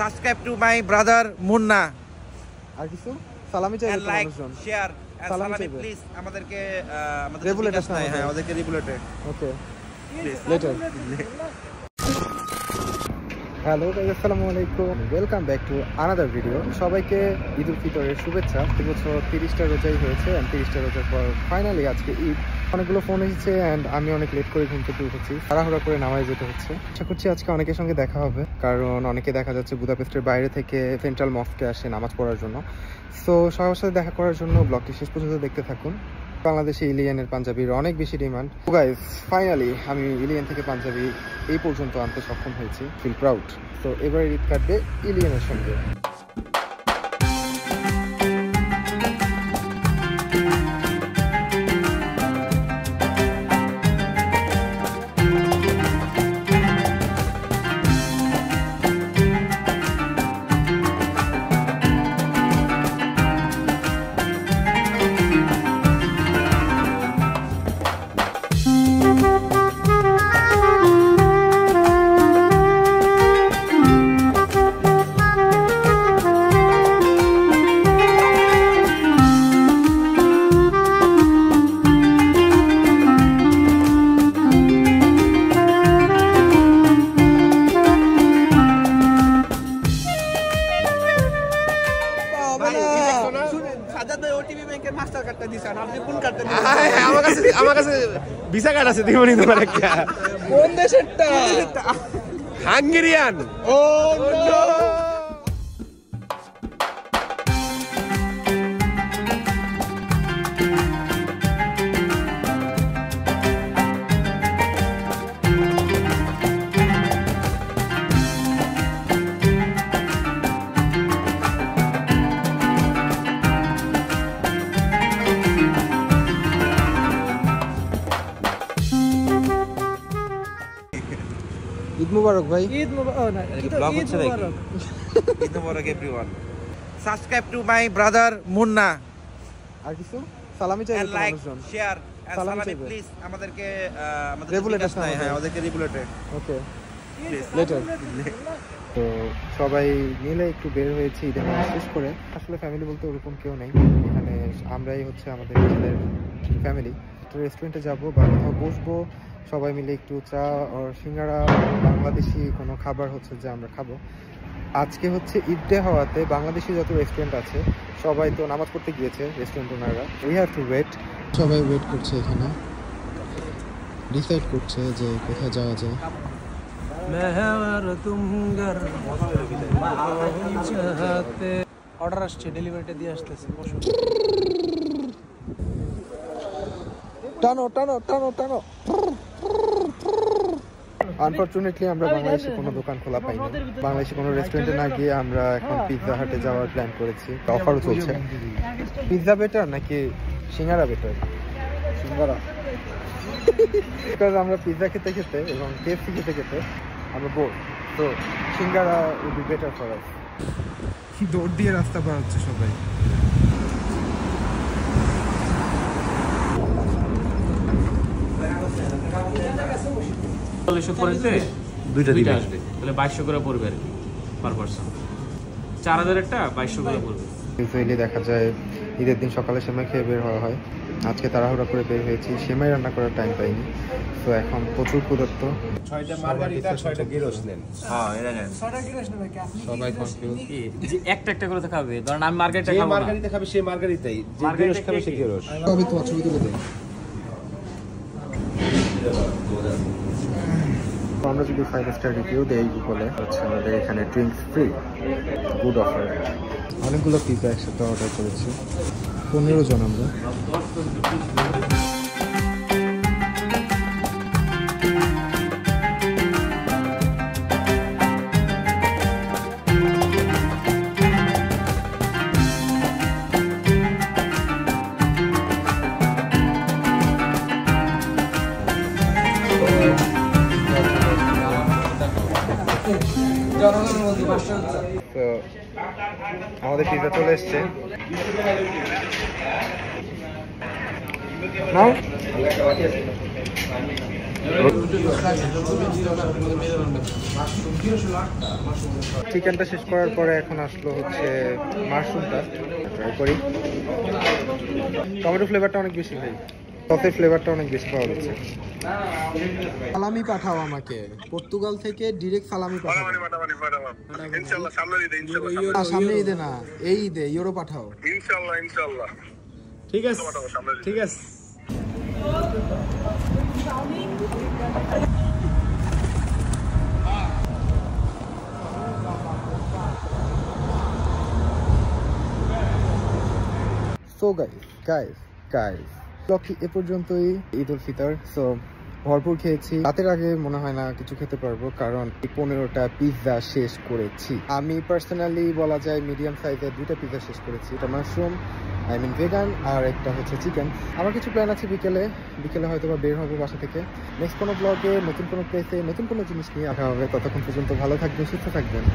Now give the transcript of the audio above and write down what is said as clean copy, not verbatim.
Subscribe to my brother Munna. And like, share, and salami please. Regulate. Okay. Later. Hello guys, Assalamualaikum. Welcome back to another video. সবাইকে ঈদ উল ফিতরের শুভেচ্ছা। এই বছর 30টা রোজাই হয়েছে and 30টা রোজার পর ফাইনালি আজকে ঈদ। অনেকগুলো ফোন এসেছে and আমি অনেক লেট করে ঘুম থেকে উঠেছি। তাড়াহুড়া করে নামাজে যেতে হচ্ছে। আশা করছি আজকে অনেকের সঙ্গে দেখা হবে কারণ অনেকে দেখা যাচ্ছে বুদাপেস্টের বাইরে থেকে সেন্ট্রাল মস্কে আসে নামাজ পড়ার জন্য। সো সবার সাথে দেখা করার জন্য ব্লগটি শেষ পর্যন্ত দেখতে থাকুন। বাংলাদেশে ইলিয়ানের পাঞ্জাবির অনেক বেশি ডিমান্ড। গাইস ফাইনালি আমি ইলিয়ান থেকে পাঞ্জাবি এই পর্যন্ত আনতে সক্ষম হয়েছি, ফিল প্রাউড। তো এবারে ঈদ কাটবে ইলিয়ানের সঙ্গে। Hungarian. Oh no. Mubarak bhai. Eid Mubarak. Oh, Eid Mubarak everyone. Subscribe to my brother Munna. Salami and like, share, and salami please. Regulate. Okay. Later. So, সবাই মিলে একটু বের হয়েছে ঈদের শেষ করে। আসলে ফ্যামিলি বলতে ওরকম কেউ নেই, এখানে আমরাই হচ্ছে আমাদের ফ্যামিলি। তো রেস্টুরেন্টে যাবো বা কোথাও বসবো সবাই মিলে, একটু চা আর সিঙ্গারা বাংলাদেশি কোনো খাবার হচ্ছে যে আমরা খাবো। আজকে হচ্ছে ঈদে হওয়াতে বাংলাদেশি যত রেস্টুরেন্ট আছে সবাই তো নামাজ পড়তে গিয়েছে, রেস্টুরেন্ট ওনারা উই হ্যাভ টু ওয়েট, সবাই ওয়েট করছে, এখানে ডিসাইড করছে যে কোথায় যাওয়া যায়। অর্ডার আসছে, ডেলিভারিটা দিয়ে আসতেছে। টানো টানো টানো টানো। আনফরচুনেটলি আমরা বাংলাদেশে কোনো দোকান খোলা পাইনি, বাংলাদেশে কোনো রেস্টুরেন্টে না গিয়ে আমরা এখন পিৎজা হাটে যাওয়ার প্ল্যান করেছি, অফারও চলছে। পিৎজা বেটার নাকি সিঙ্গারা বেটার? সিঙ্গারা, কারণ আমরা পিৎজা খেতে খেতে এবং কেএফসি খেতে খেতে আমরা বোর, তো singara will be better for us. কি দৌড় দিয়ে রাস্তা পার হচ্ছে সবাই। দেখা যায় ঈদের দিন সকালে সেমাই খেয়ে বের হওয়া হয়, আজকে তাড়াহুড়া করে বের হয়েছি, সেমাই রান্না করার টাইম পাইনি। তো এখন প্রচুর পদার্থ, একটা একটা করে খাবে, কারণ আমি মার্গারিটা খাবো, সে মার্গারিটাই খাবে, সে গিরস। আমরা যদি 5-star রিভিউ দেই বলে আচ্ছা আমাদের এখানে ড্রিঙ্কস ফ্রি, গুড অফার। অনেকগুলো পিৎজা একসাথে অর্ডার করেছি, 15 জন আমরা। আমাদের পিৎজা চলে এসছে, নাও। চিকেনটা শেষ করার পরে এখন আসলো হচ্ছে মাশরুমটা, ট্রাই করি। টমেটো ফ্লেভারটা অনেক বেশি ভাই, কফির ফ্লেভারটা অনেক বেশি পাওয়া যাচ্ছে। সালামি পাঠাও আমাকে পর্তুগাল থেকে, ডিরেক্ট সালামি পাঠাও। ইনশাআল্লাহ সামনের ঈদে, ইনশাআল্লাহ সামনের ঈদে না এই ঈদে ইউরো পাঠাও ইনশাআল্লাহ। ইনশাআল্লাহ ঠিক আছে, ঠিক আছে। So guys, ব্লগটি এ পর্যন্তই। ঈদ উল ফিতর সো ভরপুর খেয়েছি, রাতের আগে মনে হয় না কিছু খেতে পারবো, কারণ 15টা পিৎজা শেষ করেছি আমি পার্সোনালি। বলা যায় মিডিয়াম সাইজের 2টা পিৎজা শেষ করেছি, এটা মাশরুম আই মিন ভেগান, আর একটা হচ্ছে চিকেন। আমার কিছু প্ল্যান আছে বিকেলে হয়তো বা বের হবো বাসা থেকে। নেক্সট কোনো ব্লগে নতুন কোনো প্লেসে নতুন কোনো জিনিস নিয়ে আসা হবে। ততক্ষণ পর্যন্ত ভালো থাকবেন, সুস্থ থাকবেন।